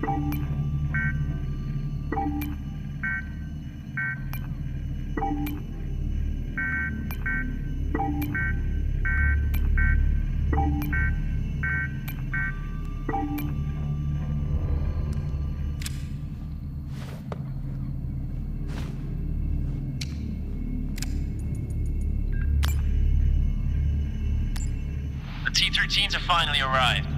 The T-13s have finally arrived.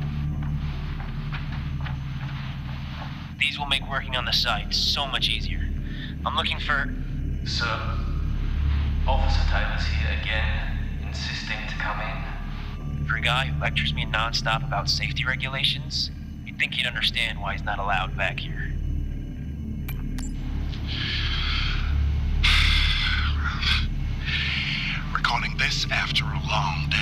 These will make working on the site so much easier. I'm looking for... Sir, Officer Titus here again, insisting to come in. For a guy who lectures me nonstop about safety regulations, you'd think he'd understand why he's not allowed back here. Recording this after a long day.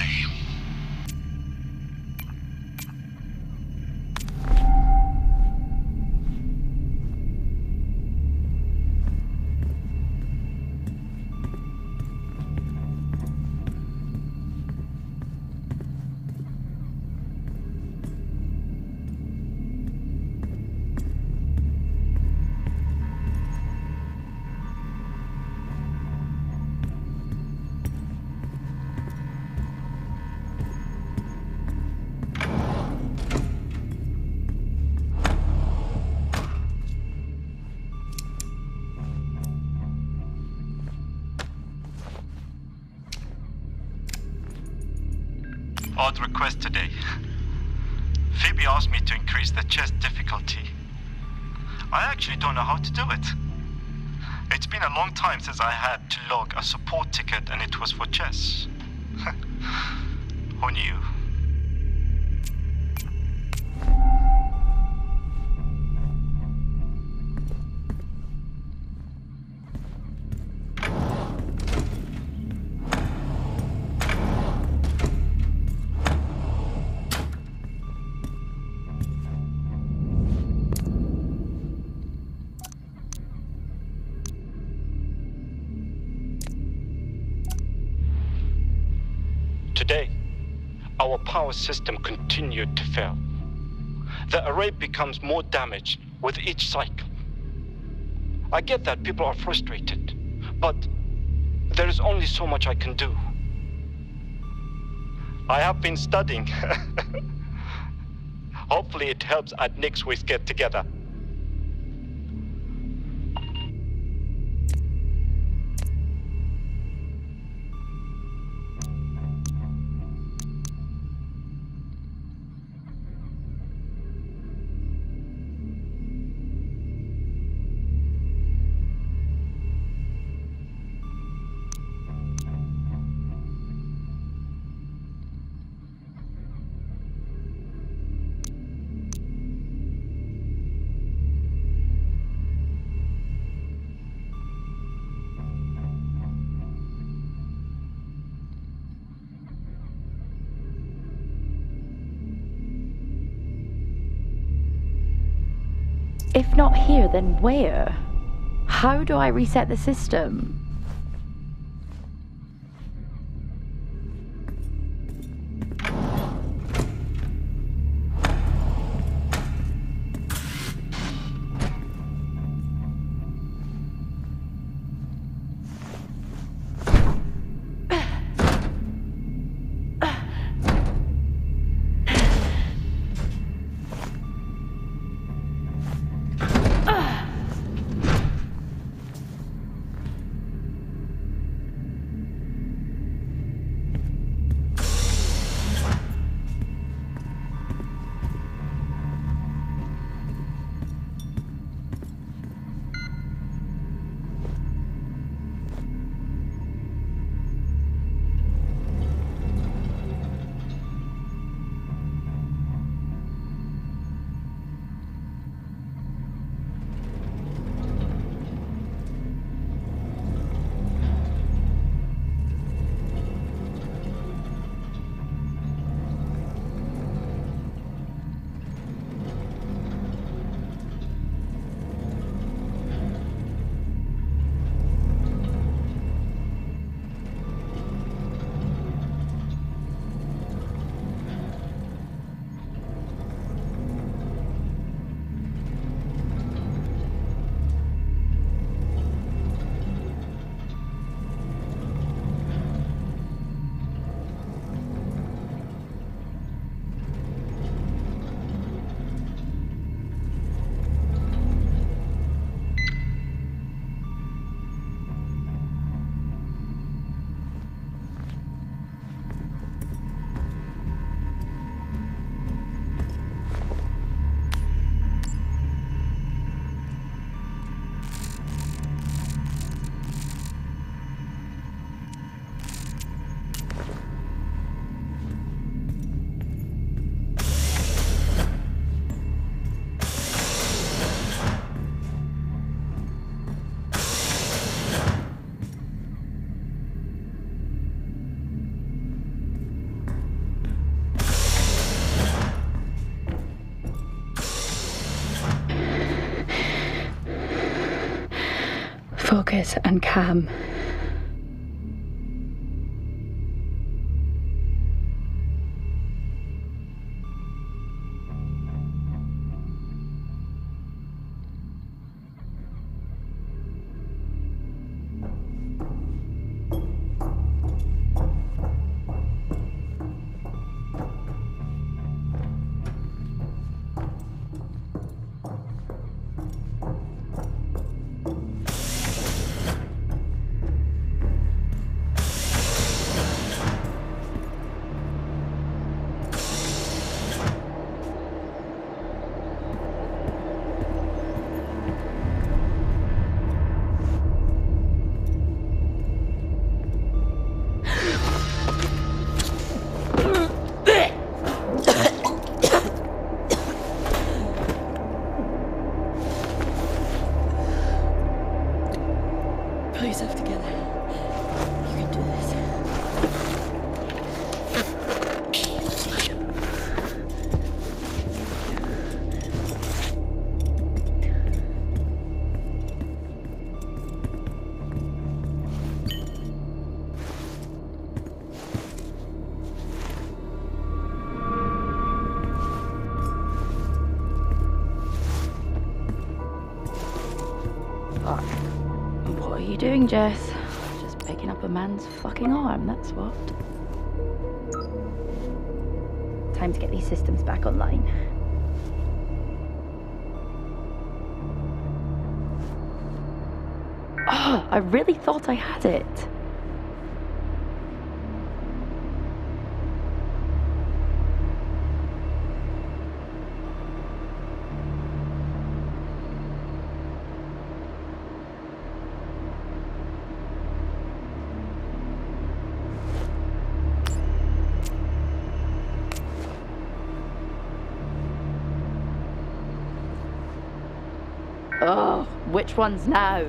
Odd request today. Phoebe asked me to increase the chess difficulty. I actually don't know how to do it. It's been a long time since I had to log a support ticket, and it was for chess. Who knew? Today, our power system continued to fail. The array becomes more damaged with each cycle. I get that people are frustrated, but there is only so much I can do. I have been studying. Hopefully it helps at next week's get-together. If not here, then where? How do I reset the system? Focus and calm. What are you doing, Jess? Just picking up a man's fucking arm, that's what. Time to get these systems back online. Oh, I really thought I had it. Oh, which ones now?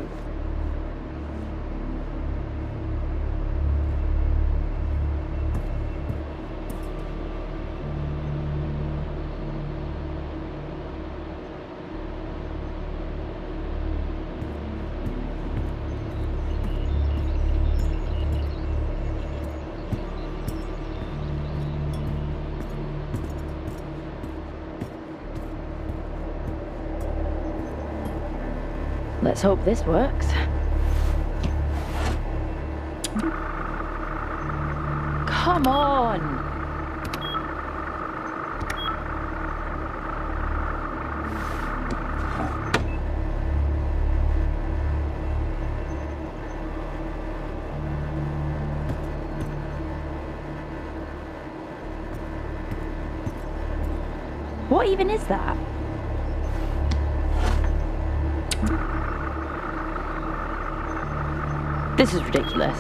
Let's hope this works. Come on! What even is that? This is ridiculous.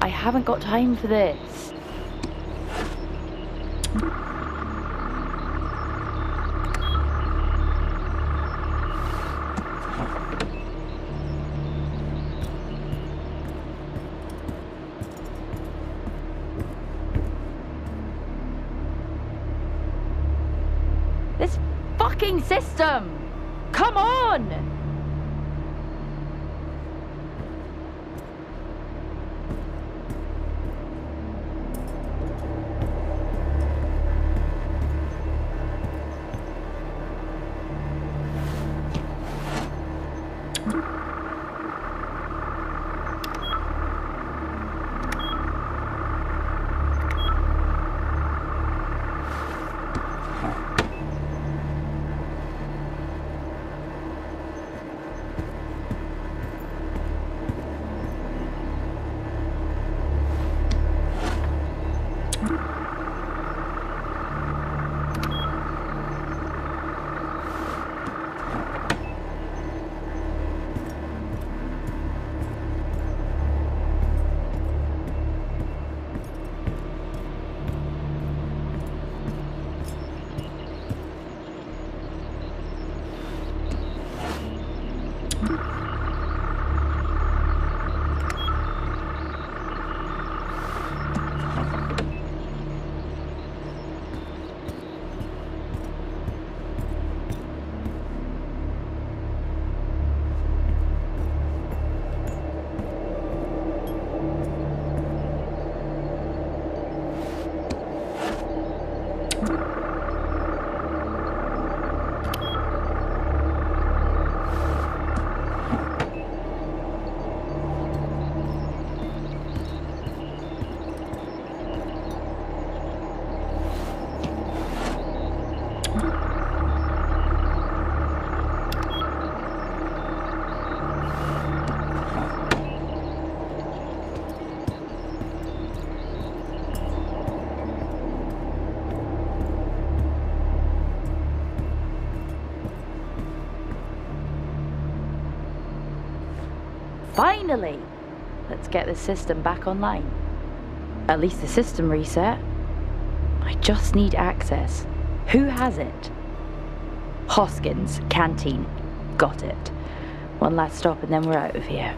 I haven't got time for this. This fucking system! Come on! Finally! Let's get the system back online. At least the system reset. I just need access. Who has it? Hoskins, Canteen. Got it. One last stop and then we're out of here.